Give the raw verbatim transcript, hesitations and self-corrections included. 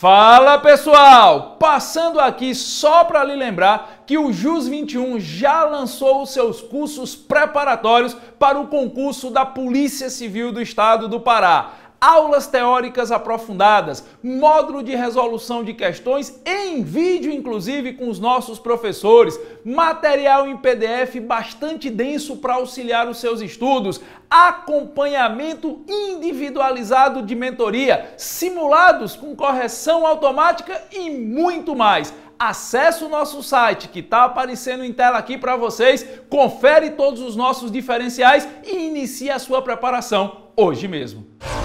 Fala pessoal, passando aqui só para lhe lembrar que o Jus vinte e um já lançou os seus cursos preparatórios para o concurso da Polícia Civil do Estado do Pará. Aulas teóricas aprofundadas, módulo de resolução de questões em vídeo, inclusive com os nossos professores, material em P D F bastante denso para auxiliar os seus estudos, acompanhamento individualizado de mentoria, simulados com correção automática e muito mais. Acesse o nosso site que está aparecendo em tela aqui para vocês, confere todos os nossos diferenciais e inicie a sua preparação hoje mesmo.